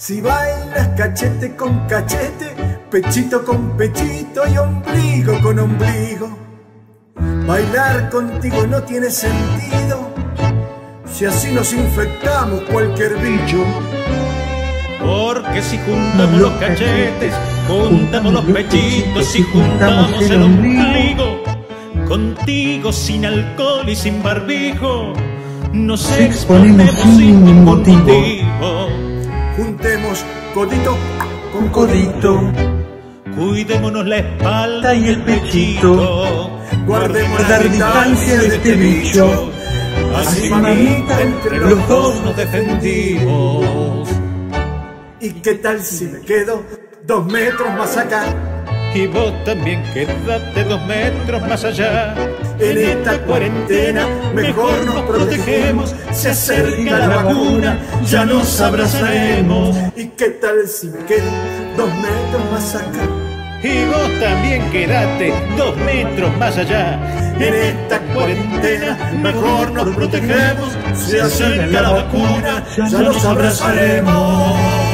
Si bailas cachete con cachete, pechito con pechito y ombligo con ombligo. Bailar contigo no tiene sentido, si así nos infectamos cualquier bicho. Porque si juntamos los cachetes, juntamos los pechitos y juntamos el ombligo, contigo sin alcohol y sin barbijo, nos exponemos sin ningún motivo. Juntemos codito con codito, cuidémonos la espalda y el pechito, guardemos la distancia de este bicho, así manita entre los dos nos defendimos. ¿Y qué tal si me quedo 2 metros más acá? Y vos también quédate 2 metros más allá. En esta cuarentena mejor nos protegemos, se acerca la vacuna, ya nos abrazaremos. ¿Y qué tal si me quedo 2 metros más acá? Y vos también quédate 2 metros más allá. En esta cuarentena mejor nos protegemos, se acerca la vacuna, ya nos abrazaremos.